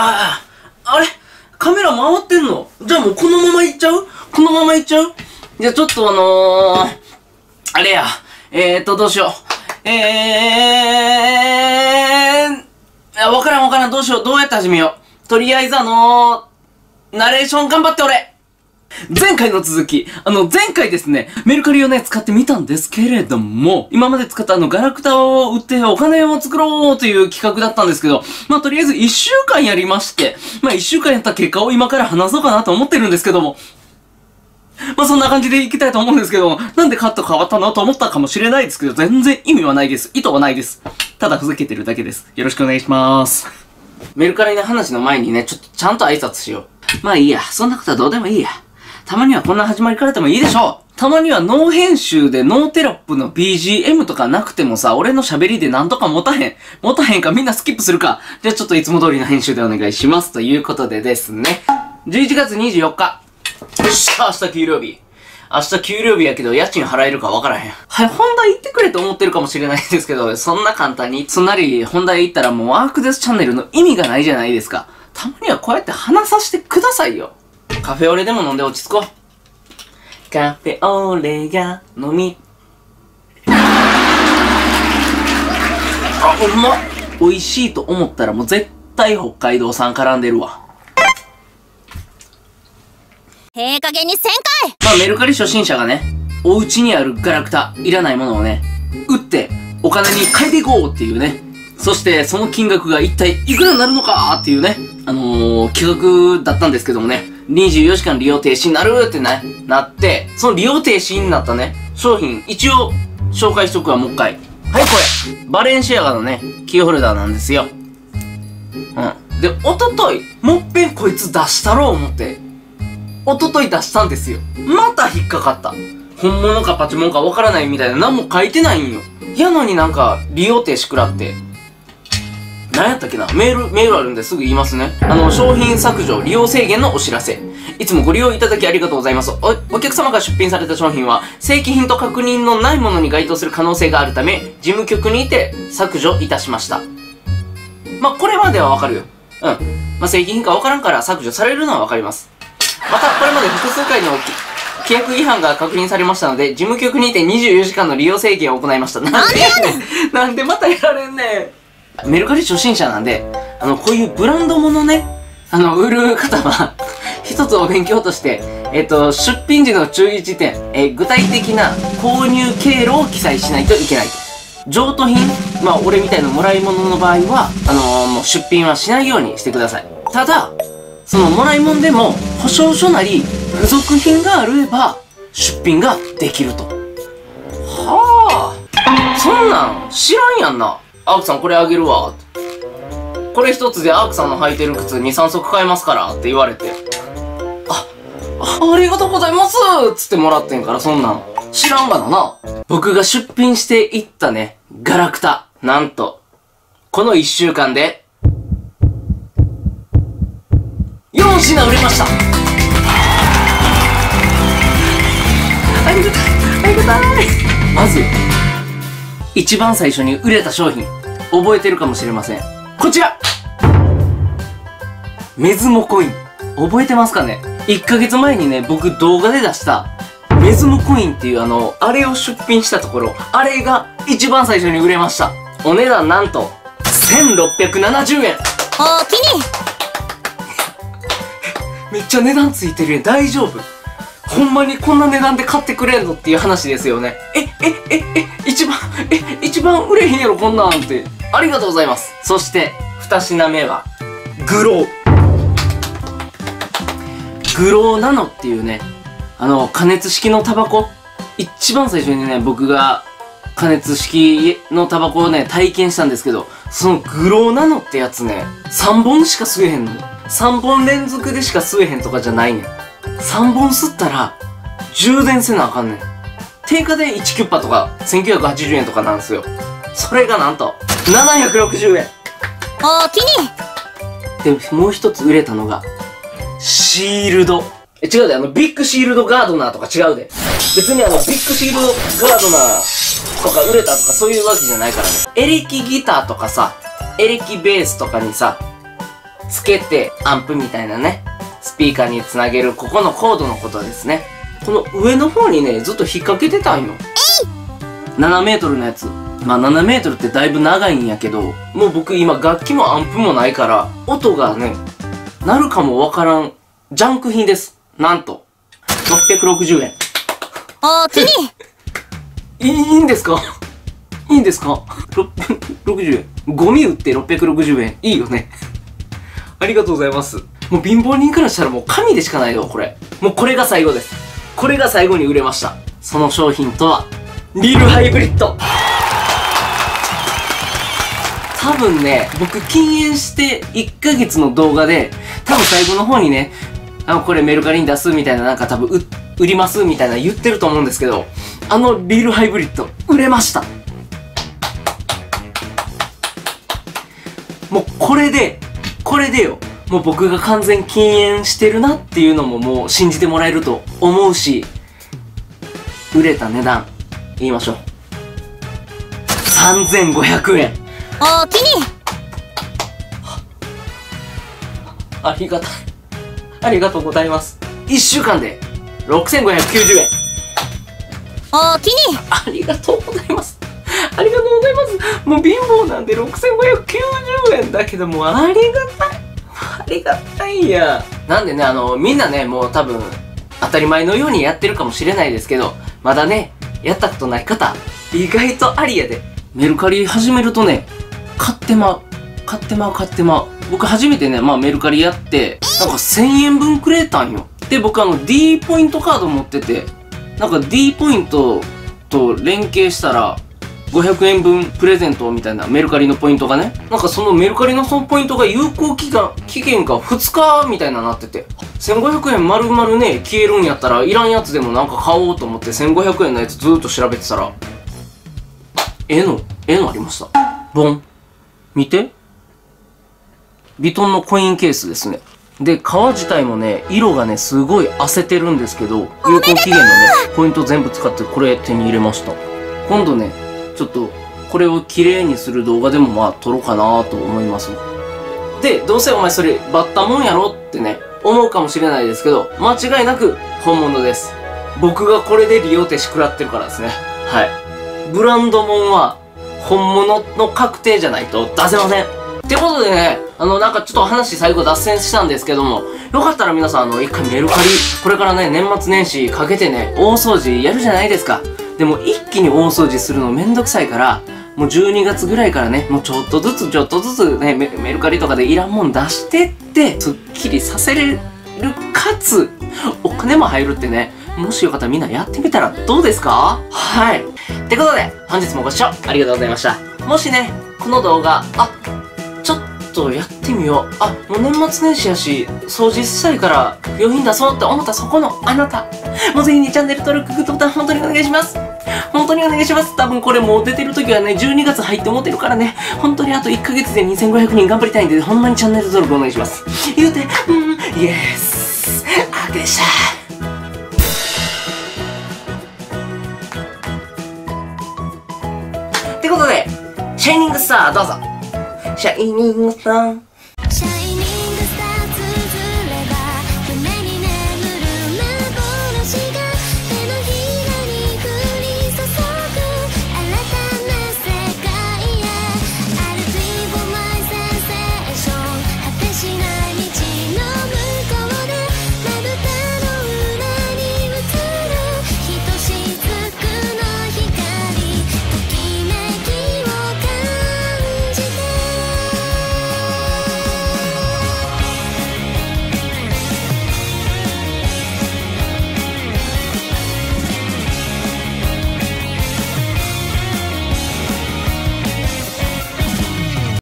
あれカメラ回ってんの？じゃあもうこのまま行っちゃう？このまま行っちゃう？じゃあちょっとあれや。どうしよう。わからん。どうしよう。どうやって始めよう。とりあえずナレーション頑張って俺。前回の続き、前回ですね、メルカリをね、使ってみたんですけれども、今まで使ったガラクタを売ってお金を作ろうという企画だったんですけど、まあ、とりあえず1週間やりまして、まあ、1週間やった結果を今から話そうかなと思ってるんですけども、まあ、そんな感じでいきたいと思うんですけども、なんでカット変わったのと思ったかもしれないですけど、全然意味はないです。意図はないです。ただふざけてるだけです。よろしくお願いします。メルカリの話の前にね、ちょっとちゃんと挨拶しよう。まあいいや。そんなことはどうでもいいや。たまにはこんな始まりからでもいいでしょう。たまにはノー編集でノーテロップの BGM とかなくてもさ、俺の喋りでなんとか持たへん。持たへんかみんなスキップするか。じゃあちょっといつも通りの編集でお願いします。ということでですね。11月24日。よっしゃ、明日給料日。明日給料日やけど家賃払えるかわからへん。はい、本題行ってくれと思ってるかもしれないですけど、そんな簡単に、つんなり本題行ったらもうワークデスチャンネルの意味がないじゃないですか。たまにはこうやって話させてくださいよ。カフェオレでも飲んで落ち着こう。カフェオレが飲み。あ、うまっ。美味しいと思ったらもう絶対北海道産絡んでるわ。へえ加減にせんかい。まあメルカリ初心者がね、お家にあるガラクタ、いらないものをね、売ってお金に変えていこうっていうね。そしてその金額が一体いくらになるのかっていうね、企画だったんですけどもね。24時間利用停止になるってね、なって、その利用停止になったね、商品、一応、紹介しとくわ、もう一回。はい、これ。バレンシアガのね、キーホルダーなんですよ。うん。で、おととい、もっぺんこいつ出したろう思って、おととい出したんですよ。また引っかかった。本物かパチモンかわからないみたいな、何も書いてないんよ。やのになんか、利用停止食らって。何やったっけな？メールあるんですぐ言いますね。商品削除、利用制限のお知らせ。いつもご利用いただきありがとうございます。お客様が出品された商品は、正規品と確認のないものに該当する可能性があるため、事務局にて削除いたしました。まあ、これまではわかるよ。うん。まあ、正規品かわからんから削除されるのはわかります。また、これまで複数回の規約違反が確認されましたので、事務局にて24時間の利用制限を行いました。なんでやねんなんでまたやられんねん。メルカリ初心者なんで、こういうブランド物ね、売る方は、一つお勉強として、出品時の注意事点、具体的な購入経路を記載しないといけない。譲渡品、まあ、俺みたいなもらい物の場合は、もう出品はしないようにしてください。ただ、そのもらい物でも、保証書なり、付属品があれば、出品ができると。はぁ、そんなん知らんやんな。アークさんこれあげるわ。これ一つでアークさんの履いてる靴2、3足買えますからって言われて。ありがとうございますつってもらってんから、そんなん。知らんがなな。僕が出品していったね、ガラクタ。なんと、この1週間で、4品売れました。ありがたい、ありがたい。まず、一番最初に売れた商品。覚えてるかもしれません。こちらメズモコイン。覚えてますかね？1ヶ月前にね、僕動画で出した、メズモコインっていうあれを出品したところ、あれが一番最初に売れました。お値段なんと、1670円。おおきにめっちゃ値段ついてるやん。大丈夫？ほんまにこんな値段で買ってくれんのっていう話ですよね。一番売れへんやろ、こんなんって。ありがとうございます。そして、二品目は、グロー。グローナノっていうね、加熱式のタバコ。一番最初にね、僕が加熱式のタバコをね、体験したんですけど、そのグローナノってやつね、3本しか吸えへんの。3本連続でしか吸えへんとかじゃないねん。3本吸ったら、充電せなあかんねん。定価で1キュッパとか、1980円とかなんですよ。それがなんと、760円。お気に。で、もう一つ売れたのが、シールド。違うで、ビッグシールドガードナーとか違うで。別にビッグシールドガードナーとか売れたとかそういうわけじゃないからね。エレキギターとかさ、エレキベースとかにさ、つけてアンプみたいなね、スピーカーにつなげるここのコードのことですね。この上の方にね、ずっと引っ掛けてたんよ。7メートルのやつ。まあ7メートルってだいぶ長いんやけど、もう僕今楽器もアンプもないから、音がね、なるかもわからん、ジャンク品です。なんと、660円。おおきにいいんですかいいんですか ?660 円。ゴミ売って660円。いいよね。ありがとうございます。もう貧乏人からしたらもう神でしかないよ、これ。もうこれが最後です。これが最後に売れました。その商品とは、リルハイブリッド。多分ね、僕禁煙して1ヶ月の動画で、多分最後の方にね、これメルカリに出すみたいな、なんか多分売りますみたいな言ってると思うんですけど、あのリルハイブリッド、売れました。もうこれでよ、もう僕が完全禁煙してるなっていうのももう信じてもらえると思うし、売れた値段、言いましょう。3500円。おおきに。ありがたい。ありがとうございます。1週間で6590円。おおきに。ありがとうございます。ありがとうございます。もう貧乏なんで6590円だけどもうありがたい。ありがたいや。なんでね、みんなね、もう多分、当たり前のようにやってるかもしれないですけど、まだね、やったことない方、意外とありやで。メルカリ始めるとね、買ってまう。僕初めてね、まあメルカリやって、なんか1000円分くれたんよ。で、僕D ポイントカード持ってて、なんか D ポイントと連携したら、500円分プレゼントみたいなメルカリのポイントがね、なんかそのメルカリのそのポイントが有効期限が2日みたいななってて、1500円丸々ね、消えるんやったらいらんやつでもなんか買おうと思って1500円のやつずーっと調べてたら、ええのありました。ボン。見て。ヴィトンのコインケースですね。で、革自体もね、色がね、すごい焦ってるんですけど、有効期限のね、ポイント全部使ってこれ手に入れました。今度ね、ちょっとこれを綺麗にする動画でもまあ撮ろうかなと思います。で、どうせお前それバッタもんやろってね、思うかもしれないですけど、間違いなく本物です。僕がこれで利用手しくらってるからですね。はい。ブランドもんは本物の確定じゃないと出せません。ってことでね、なんかちょっと話最後脱線したんですけども、よかったら皆さん一回メルカリ、これからね、年末年始かけてね、大掃除やるじゃないですか。でも一気に大掃除するのめんどくさいから、もう12月ぐらいからね、もうちょっとずつね、メルカリとかでいらんもん出してって、スッキリさせれる、かつ、お金も入るってね、もしよかったらみんなやってみたらどうですか？はい。ってことで、本日もご視聴ありがとうございました。もしね、この動画、ちょっとやってみよう。もう年末年始やし、掃除したいから、不要品出そうって思ったそこのあなた、もうぜひね、チャンネル登録、グッドボタン、本当にお願いします。本当にお願いします。多分これもう出てる時はね、12月入って思ってるからね、本当にあと1ヶ月で2500人頑張りたいんで、ほんまにチャンネル登録お願いします。言うて、イエース。あけでした。ってことで、シャイニングスターどうぞ。シャイニングスター。